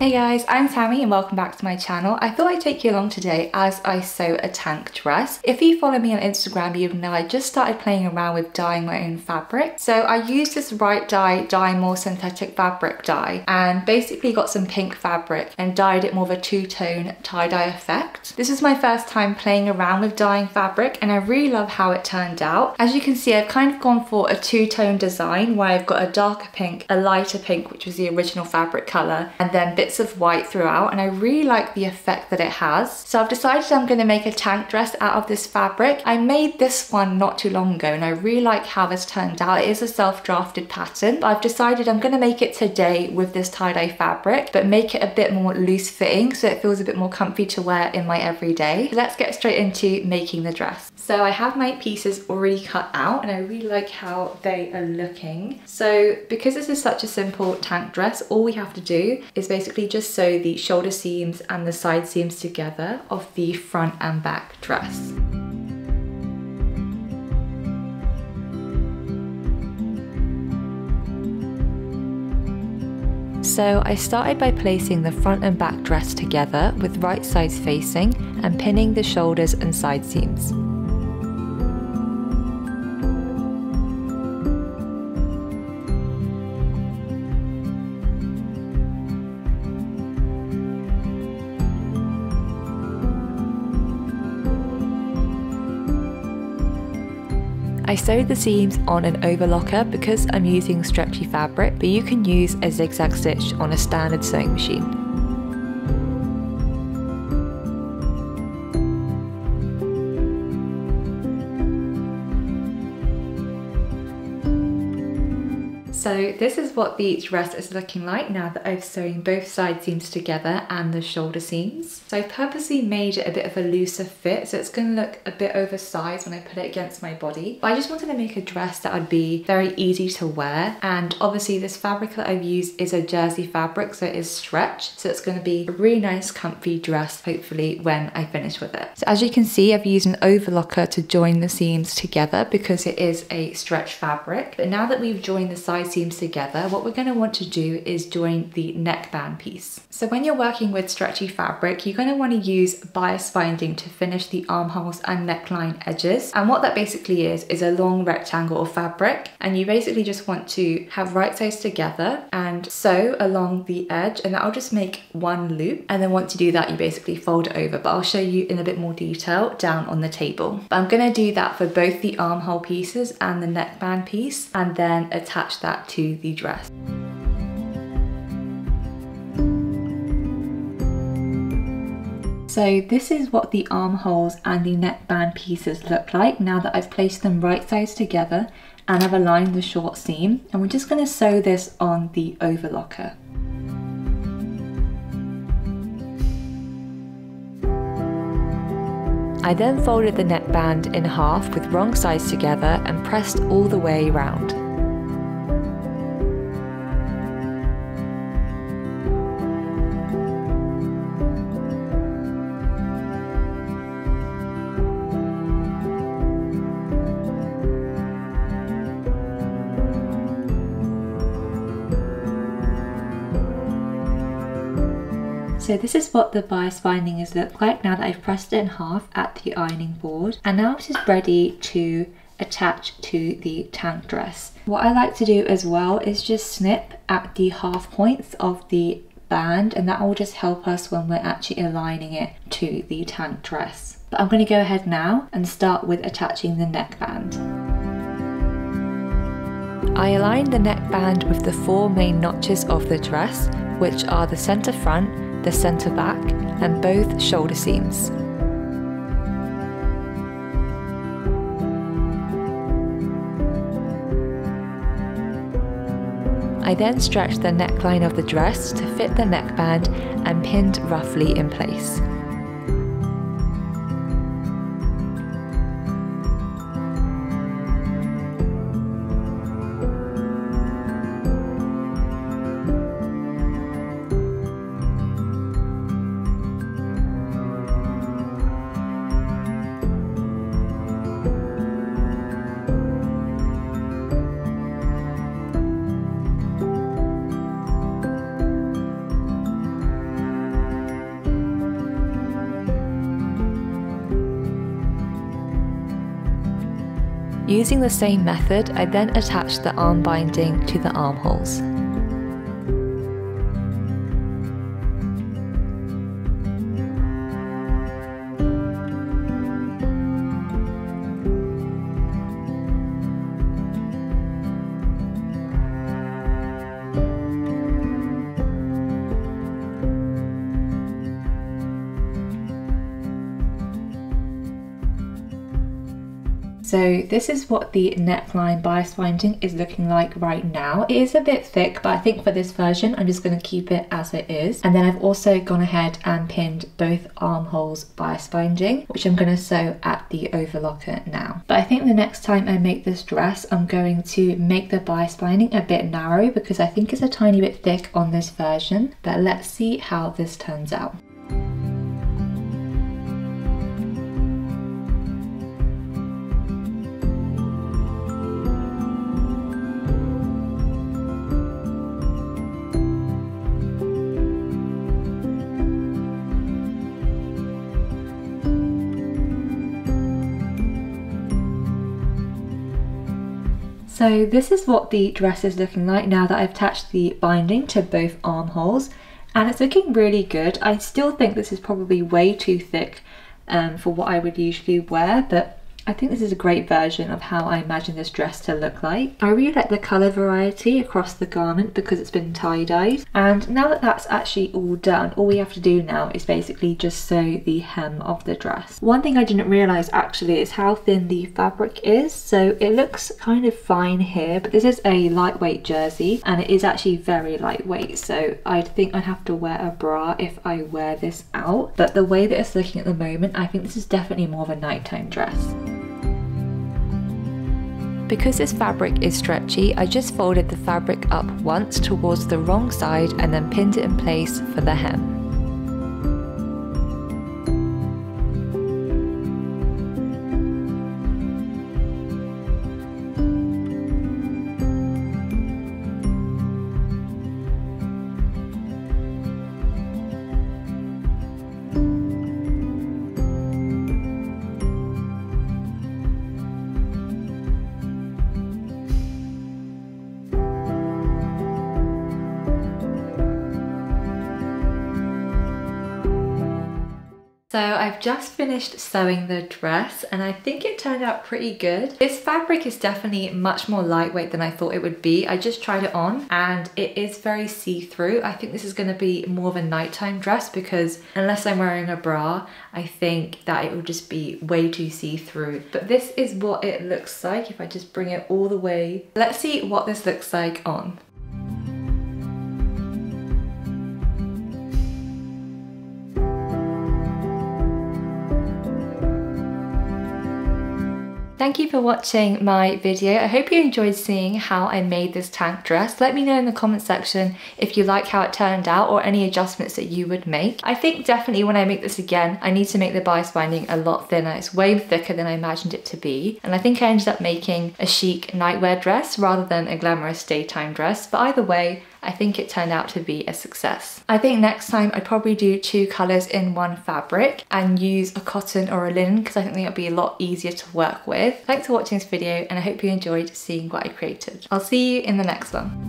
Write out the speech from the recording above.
Hey guys, I'm Tammy and welcome back to my channel. I thought I'd take you along today as I sew a tank dress. If you follow me on Instagram, you'd know I just started playing around with dyeing my own fabric. So I used this Right Dye Dye More Synthetic Fabric dye and basically got some pink fabric and dyed it more of a two-tone tie-dye effect. This was my first time playing around with dyeing fabric and I really love how it turned out. As you can see, I've kind of gone for a two-tone design where I've got a darker pink, a lighter pink, which was the original fabric color, and then bits of white throughout, and I really like the effect that it has. So I've decided I'm going to make a tank dress out of this fabric. I made this one not too long ago and I really like how this turned out. It is a self-drafted pattern, but I've decided I'm going to make it today with this tie-dye fabric, but make it a bit more loose-fitting so it feels a bit more comfy to wear in my everyday. So let's get straight into making the dress. So I have my pieces already cut out and I really like how they are looking. So because this is such a simple tank dress, all we have to do is basically just sew the shoulder seams and the side seams together of the front and back dress. So I started by placing the front and back dress together with right sides facing and pinning the shoulders and side seams. I sewed the seams on an overlocker because I'm using stretchy fabric, but you can use a zigzag stitch on a standard sewing machine. So this is what the dress is looking like now that I've sewn both side seams together and the shoulder seams. So I purposely made it a bit of a looser fit, so it's going to look a bit oversized when I put it against my body. But I just wanted to make a dress that would be very easy to wear, and obviously this fabric that I've used is a jersey fabric, so it is stretched, so it's going to be a really nice comfy dress hopefully when I finish with it. So as you can see, I've used an overlocker to join the seams together because it is a stretch fabric. But now that we've joined the side seams together, what we're going to want to do is join the neckband piece. So when you're working with stretchy fabric, you're going to want to use bias binding to finish the armholes and neckline edges. And what that basically is a long rectangle of fabric, and you basically just want to have right sides together and sew along the edge, and that'll just make one loop. And then once you do that, you basically fold it over, but I'll show you in a bit more detail down on the table. But I'm going to do that for both the armhole pieces and the neckband piece, and then attach that to the dress. So this is what the armholes and the neckband pieces look like now that I've placed them right sides together and I've aligned the short seam, and we're just going to sew this on the overlocker. I then folded the neckband in half with wrong sides together and pressed all the way round. So this is what the bias binding has looked like now that I've pressed it in half at the ironing board, and now it is ready to attach to the tank dress. What I like to do as well is just snip at the half points of the band, and that will just help us when we're actually aligning it to the tank dress. But I'm going to go ahead now and start with attaching the neckband. I aligned the neckband with the four main notches of the dress, which are the centre front, the centre back, and both shoulder seams. I then stretched the neckline of the dress to fit the neckband and pinned roughly in place. Using the same method, I then attached the arm binding to the armholes. So this is what the neckline bias binding is looking like right now. It is a bit thick, but I think for this version, I'm just going to keep it as it is. And then I've also gone ahead and pinned both armholes bias binding, which I'm going to sew at the overlocker now. But I think the next time I make this dress, I'm going to make the bias binding a bit narrow because I think it's a tiny bit thick on this version. But let's see how this turns out. So this is what the dress is looking like now that I've attached the binding to both armholes, and it's looking really good. I still think this is probably way too thick for what I would usually wear, but I think this is a great version of how I imagine this dress to look like. I really like the colour variety across the garment because it's been tie-dyed. And now that that's actually all done, all we have to do now is basically just sew the hem of the dress. One thing I didn't realise actually is how thin the fabric is. So it looks kind of fine here, but this is a lightweight jersey and it is actually very lightweight. So I think I'd have to wear a bra if I wear this out. But the way that it's looking at the moment, I think this is definitely more of a nighttime dress. Because this fabric is stretchy, I just folded the fabric up once towards the wrong side and then pinned it in place for the hem. So I've just finished sewing the dress and I think it turned out pretty good. This fabric is definitely much more lightweight than I thought it would be. I just tried it on and it is very see-through. I think this is going to be more of a nighttime dress because unless I'm wearing a bra, I think that it will just be way too see-through. But this is what it looks like if I just bring it all the way. Let's see what this looks like on. Thank you for watching my video. I hope you enjoyed seeing how I made this tank dress. Let me know in the comment section if you like how it turned out or any adjustments that you would make. I think definitely when I make this again, I need to make the bias binding a lot thinner. It's way thicker than I imagined it to be. And I think I ended up making a chic nightwear dress rather than a glamorous daytime dress. But either way, I think it turned out to be a success. I think next time I'd probably do two colours in one fabric and use a cotton or a linen because I think that'll be a lot easier to work with. Thanks for watching this video and I hope you enjoyed seeing what I created. I'll see you in the next one.